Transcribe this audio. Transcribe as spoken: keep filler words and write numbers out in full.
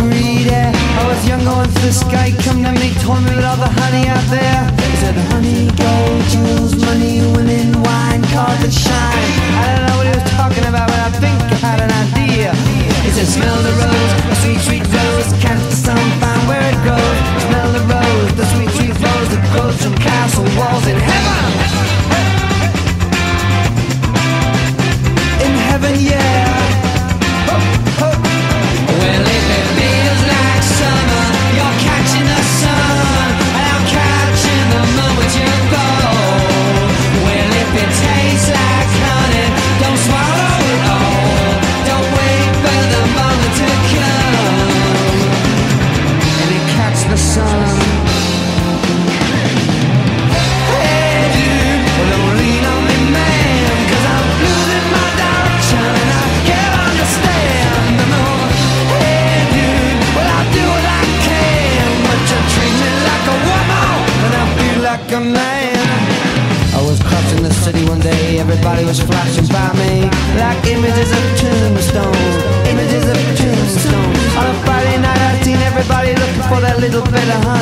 greedy. I was young going for the sky, come to me, told me all the honey out there. He said honey, gold, jewels, money, women, wine, cars that shine. I don't know what he was talking about, but I think I had an idea. He said smell the rose, the sweet, sweet rose, can't the sun find where it grows. Smell the rose, the sweet, sweet rose that grows from castle walls in heaven. In heaven, yeah. I was crossing the city one day, everybody was flashing by me like images of tombstones, images of tombstones. On a Friday night I seen everybody looking for that little bit of honey.